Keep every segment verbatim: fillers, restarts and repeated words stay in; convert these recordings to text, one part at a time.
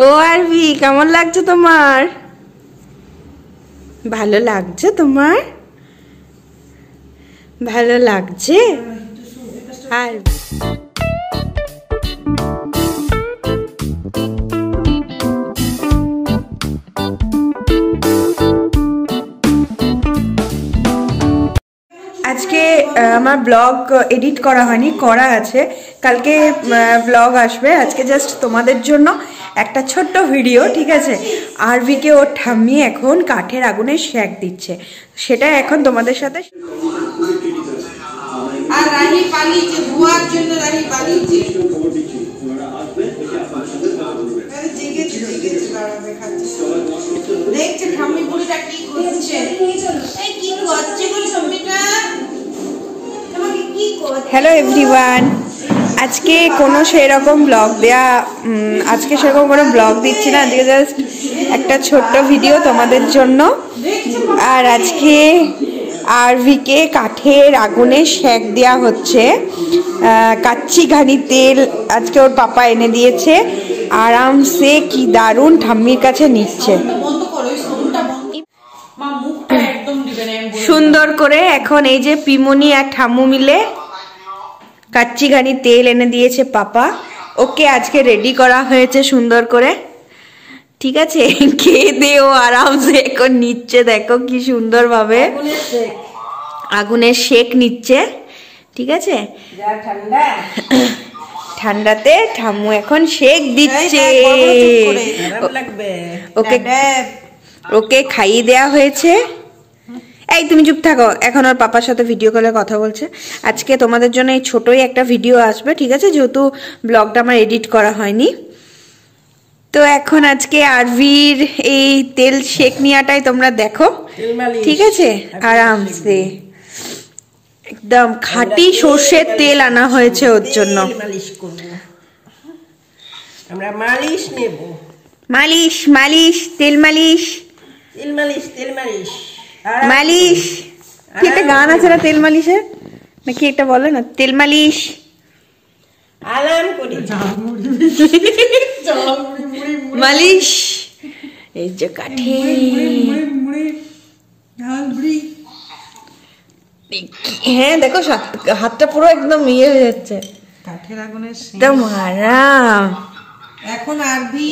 ओ RV केमन लागছে তোমার? ভালো লাগছে তোমার? ভালো লাগছে আরবি। আজকে আমার ব্লগ এডিট করা হয়নি, করা আছে, কালকে ব্লগ আসবে। আজকে জাস্ট তোমাদের জন্য একটা ছোট্ট ভিডিও, ঠিক আছে? আরভিকে ওর ঠাম্মি এখন কাঠের আগুনে শেক দিচ্ছে, সেটা এখন তোমাদের সাথে। আর রানী পালিয়েছে, ধোঁয়ার জন্য রানী পালিয়েছে। দেখছে ঠাম্মি পুলিটা কি করছে, এই কি করছে গো ঠাম্মিটা, তোমাকে কি করছে। হ্যালো এভরিওয়ান, আজকে কোনো সেরকম ব্লগ দেয়া আজকে সেরকম কোনো ব্লগ দিচ্ছি না, আজকে জাস্ট একটা ছোট্ট ভিডিও তোমাদের জন্য। আর আজকে আরভিকে কাঠের আগুনে শেক দেওয়া হচ্ছে, কাচ্চি ঘানি তেল আজকে ওর পাপা এনে দিয়েছে। আরামসে কি দারুণ ঠাম্মির কাছে নিচ্ছে সুন্দর করে। এখন এই যে পিমনি আর ঠাম্মু মিলে কাচ্চি ঘানি তেল এনে দিয়েছে পাপা, ওকে আজকে রেডি করা হয়েছে সুন্দর করে, ঠিক আছে? খেয়ে দে ও আরামসে এখন নিচ্ছে, দেখো কি সুন্দর ভাবে আগুনের শেক নিচ্ছে, ঠিক আছে? ঠান্ডাতে ঠাম্মু এখন শেক দিচ্ছে, ওকে ওকে খাইয়ে দেওয়া হয়েছে। এই তুমি চুপ থাকো, এখন ওর পাপার সাথে ভিডিও কলে কথা বলছে। আজকে তোমাদের জন্য এই ছোটই একটা ভিডিও আসবে, ঠিক আছে? যেহেতু ব্লগটা আমার এডিট করা হয়নি, তো এখন আজকে আরভির এই তেল শেক নিয়াটাই তোমরা দেখো, ঠিক আছে? আরামসে একদম খাঁটি সর্ষের তেল আনা হয়েছে ওর জন্য, আমরা মালিশ নেব। মালিশ মালিশ তেল মালিশ তেল মালিশ তেল মালিশ মালিশ, কি একটা গান আছে না তেল মালিশের, নাকি একটা বলে না তেল মালিশ। আলাম করে মালিশ, এই যে কাঠে হ্যাঁ দেখো হাতটা পুরো একদম ইয়ে হয়ে যাচ্ছে কাঠের আগুনে, একদম আরাম। এখন আরভি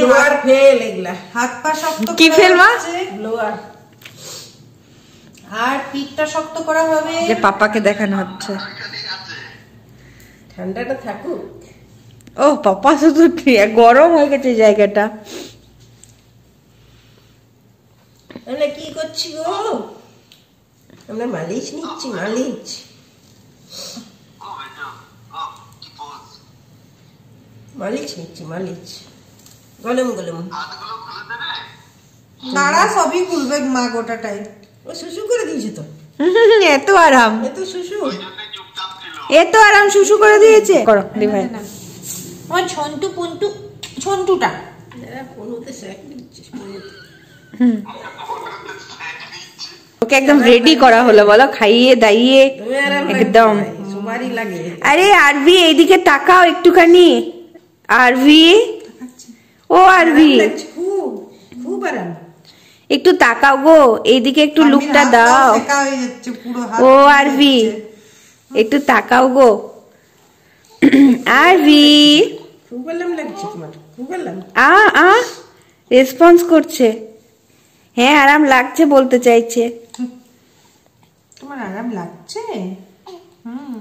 ব্লোয়ার ফেল, এগুলা হাত পা শক্ত কি ফেল মা, ব্লোয়ার আর পিঠটা শক্ত করা হবে। যে পাপাকে দেখানো হচ্ছে, ঠান্ডাটা থাকুক। ও পাপা শুধু গরম হয়ে গেছে জায়গাটা, আমরা কি করছি গো, আমরা মালিশ নিচ্ছি, মালিশ। মালিশ নিচ্ছি, মালিশ গলম গলম নাড়া সবই খুলবে মা গোটাটাই। ও শুশু করে দিয়েছে তো, এত আরাম, এত শুশু, এত আরাম শুশু করে দিয়েছে। করো দি ভাই, আমার ছন্টু পন্টু ছন্টুটা কোনোতে শেক দিচ্ছে। হুম ওকে একদম রেডি করা হলো, বলো খাইয়ে দাইয়ে একদম। আরে আরভি এইদিকে তাকাও একটুখানি, আরভি ও আরভি খুব খুব আরাম, একটু তাকাও গো এইদিকে, একটু লুকটা দাও ও আরভি, একটু তাকাও গো আরভি। খুব আরাম লাগছে তোমার, খুব আরাম। আ আ রেসপন্স করছে, হ্যাঁ আরাম লাগছে বলতে চাইছে। তোমার আরাম লাগছে? হুম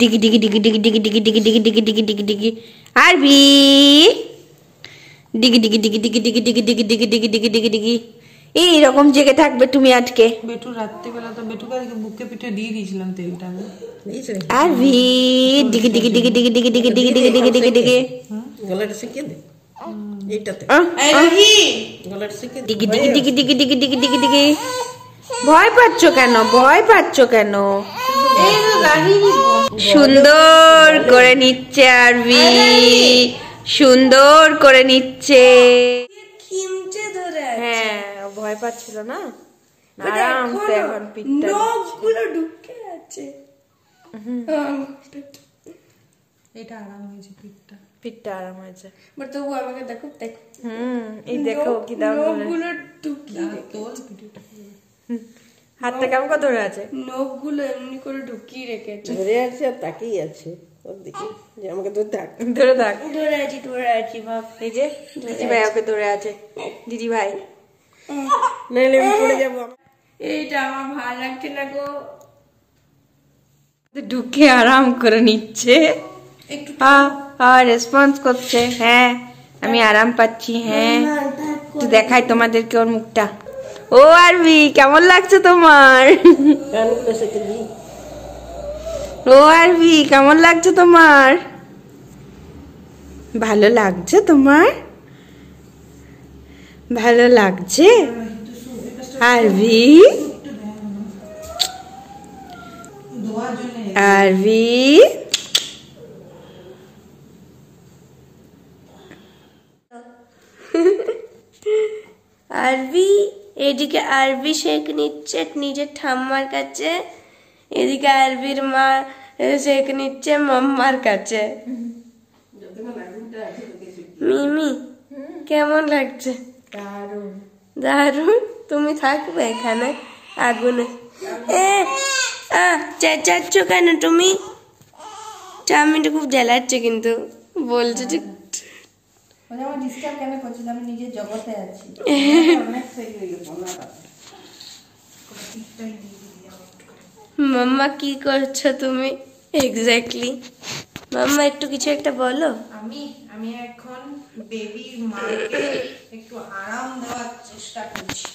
ডিগি ডিগি ডিগি ডিগি ডিগি ডিগি ডিগি ডিগি ডিগি ডিগি ডিগি আরভি ডিগি ডিগি ডিগি ডিগি ডিগি ডিগি ডিগি ডিগি ডিগি ডিগি ডিগি ডিগি। এই রকম জেগে থাকবে তুমি আটকে। বেটু রাত্রিবেলা তো বেটুকে বুকে পিঠে দিয়ে দিয়েছিলাম তেলটা আরভি ডিগি ডিগি ডিগি ডিগি ডিগি ডিগি ডিগি ডিগি ডিগি ডিগি ডিগি। গলাটা শিখে দে এইটাতে আরভি, গলাটা শিখে ডিগি ডিগি ডিগি ডিগি ডিগি ডিগি ডিগি ডিগি। ভয় পাচ্ছো কেন, ভয় পাচ্ছো কেন? এই তো গাড়ি সুন্দর করে নিচ্ছে আরভি, সুন্দর করে নিচ্ছে। হ্যাঁ ভয় পাচ্ছিল না, আরামসে এখন পিঠটা নখগুলো ঢুকে আছে। এটা আরাম হয়েছে পিঠটা পিঠটা আরাম হয়েছে বাট তো আমাকে দেখো দেখো হুম এই দেখো কি দাও নখগুলো টুকি তোল পিঠটা হাতটা কেমন করে ধরে আছে নখগুলো এমনি করে ঢুকি রেখেছে ধরে আছে আর তাকিয়ে আছে ওর দিকে যে আমাকে ধরে থাক ধরে থাক ধরে আছে ধরে আছে বাপ এই যে দিদি ভাই ওকে ধরে আছে দিদি ভাই নালে আমি পড়ে যাব এইটা আমার ভালো লাগছে না গো ঢুকে আরাম করে নিচ্ছে रेस्पन्स कर देखा तुम्हारे के मुखटा ओ आरवी केमन लागছে তোমার ओ आरवी केमन लागছে তোমার ভালো লাগছে তোমার ভালো লাগছে আরবি আরবি आरवी एदिके आरवी शेक निच्छे निजे ठाम्मार काछे एदिके आरवीर मा शेक निच्छे मम्मार काछे मिमी केमन लागछे दारुण दारुण तुमी थाकबे एखाने आगुने ए आ चेचाच्छ केन तुमी चामिटा खूब जलाच्छे किन्तु बोलछे ठीक मम्मा की करछो तुमी एग्जैक्टली मम्मा एकटु किछु एकटा बोलो आमी आमी एखन बेबिर माके एकटु आराम देওয়ার চেষ্টা করছি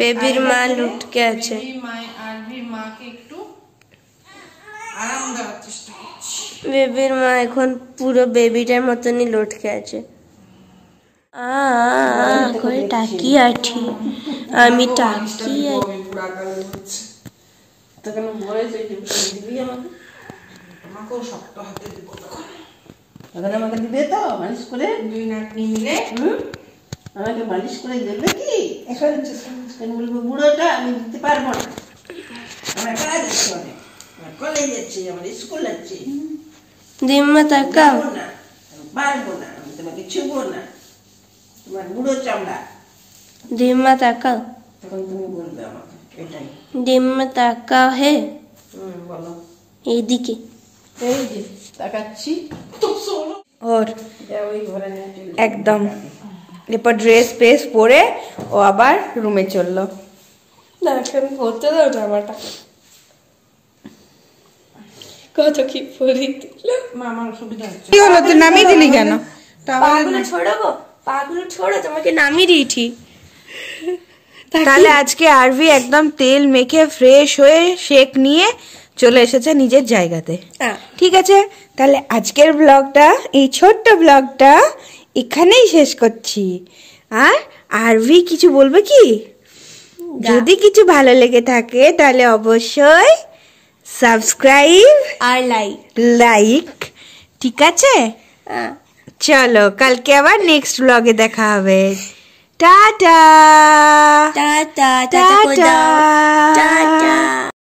बेबिर मा लुटके आछे बेबिर मा आरबिर माके एकटु आराम देওয়ার চেষ্টা করছি बेबिर मा एखन पुरो बेबिटार मतोनी लटके आछे आ कोई ताकिये आछे आमी ताकिये তখন বলে যে দিবি আমাকে আমাকে শক্ত হাতে দিব তখন তখন আমাকে দিবে তো মালিশ করে দুই নাকি মিলে আমাকে মালিশ করে দেবে কি এখন যেন বলবো বুড়োটা আমি দিতে পারবো না আমার কাজ করে আমার কলেজ যাচ্ছে আমার স্কুল যাচ্ছে দিম্মা তাকাও না পারবো না আমি তোমাকে ছুবো না তোমার বুড়ো চামড়া দিম্মা তাকাও তখন তুমি বলবে আমাকে এটাই दिम्मा ताका है बोलो एदी के एदी ताकाची तुम सोलो और एकदम এরপর ড্রেস পেস পরে ও আবার রুমে চলল না কেন পড়তে দাও জামাটা কত কি পরি মামার সুবিধা হচ্ছে কি হলো তুই নামিয়ে দিলি কেন পাগুলো ছোড়াবো পাগুলো ছোড়ো তোমাকে নামিয়ে দিয়েছি आज के आरवी एकदम तेल मेखे फ्रेश हुए शेक निये चले एसेछे निजेर जायगाते ठीक आछे ताहले आजकेर ब्लगटा एई छोट्टो ब्लगटा एखानेई शेष करछि आर आरवी किछु बोलबे कि जोदि किछु भालो लेगे थाके ताहले अवश्यई सबस्क्राइब आर लाइक लाइक ठीक आछे चलो कालके आबार नेक्स्ट ब्लगे देखा होबे Ta-da! Ta-da! Ta-da! Ta-da!